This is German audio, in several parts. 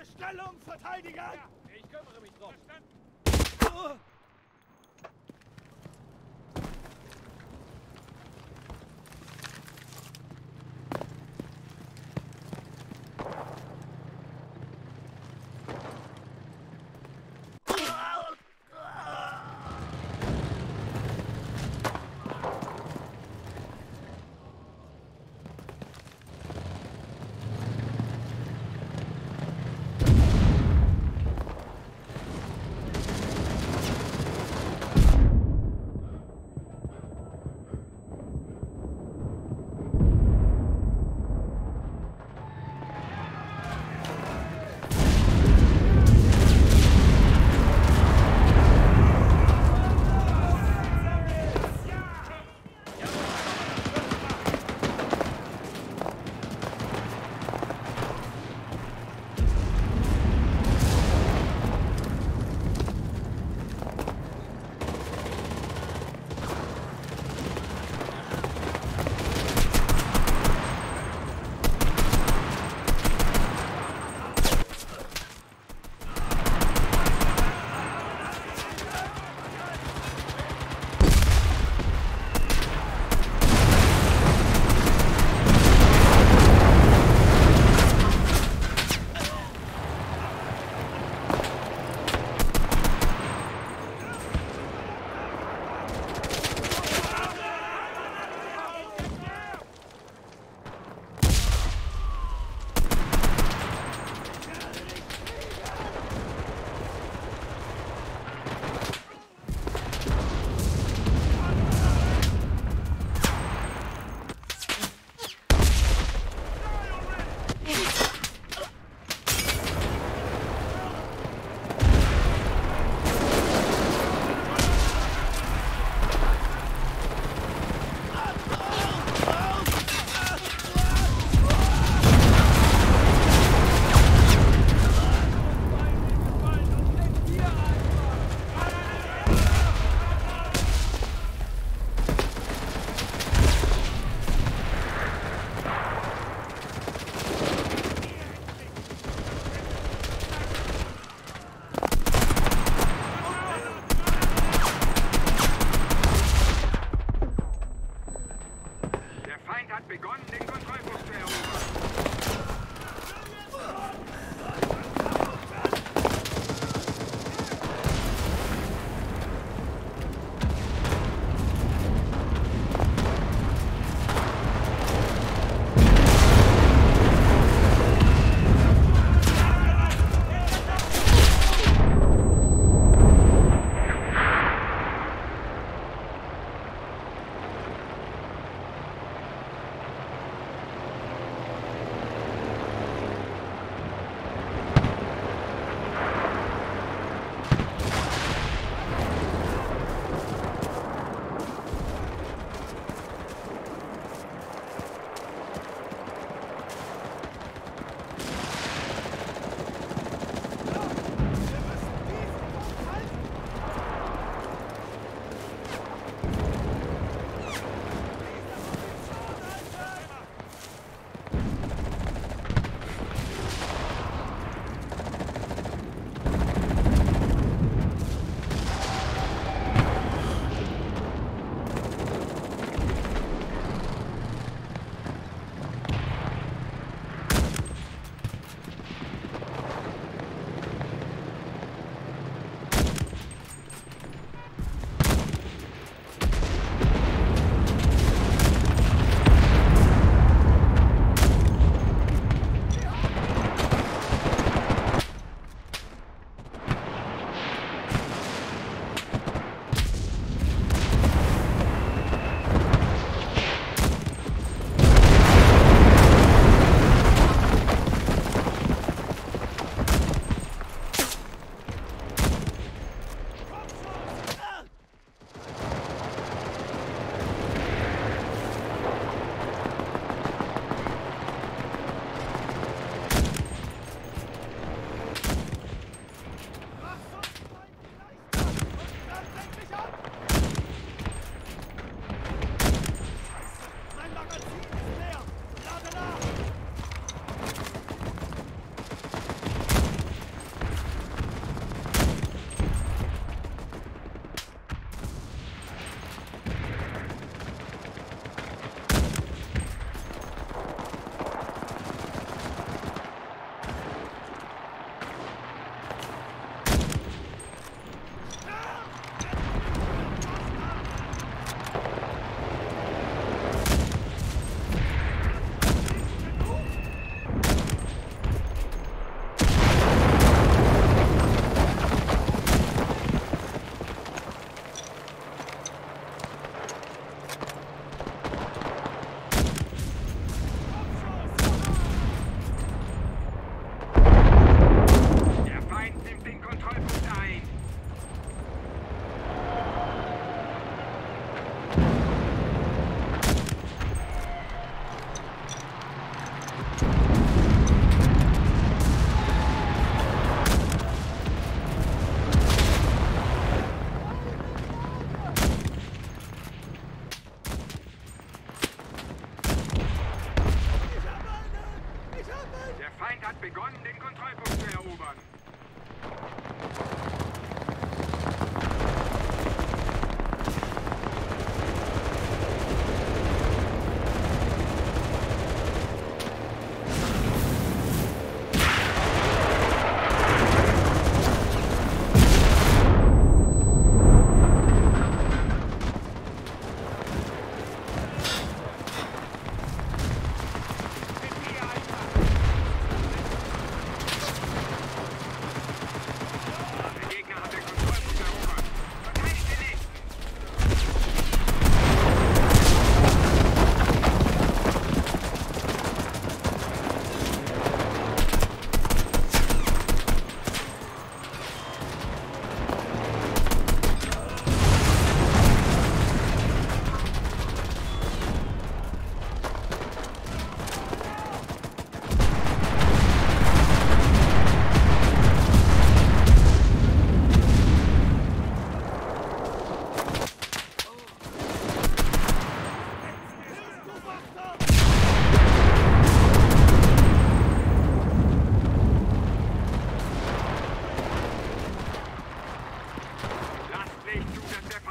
Unsere Stellung verteidigen! Ja, ich kümmere mich drum. Verstanden?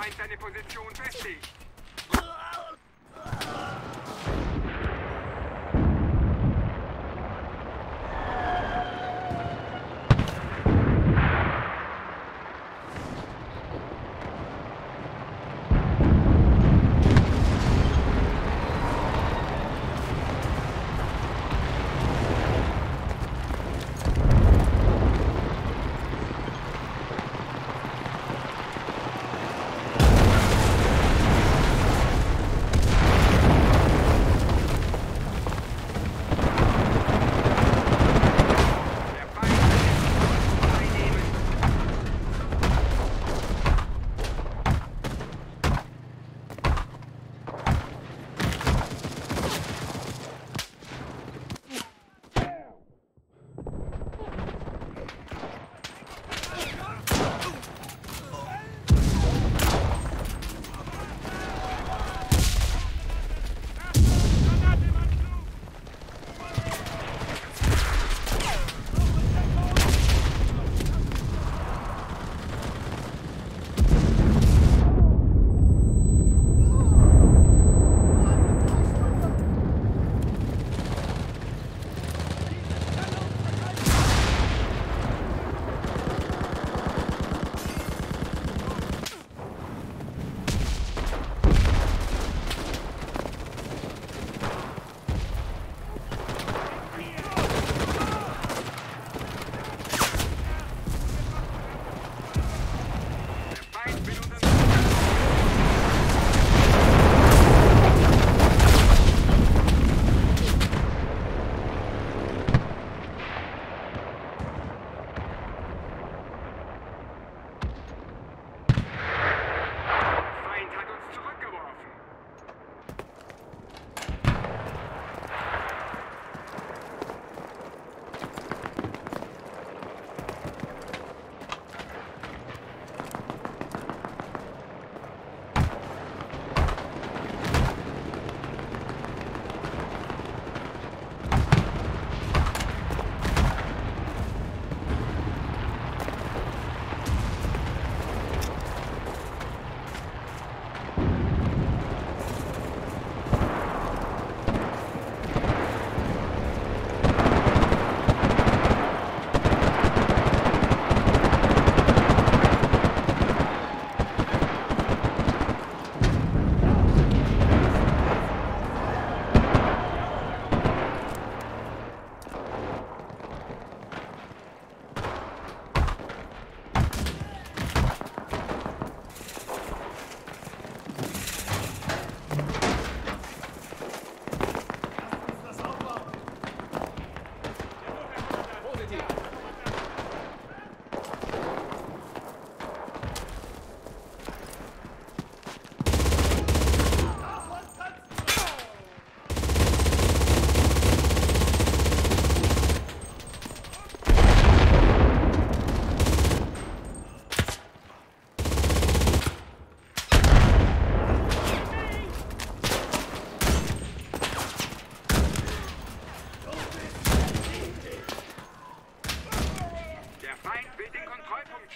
Halt deine Position festig.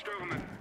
Stürmen.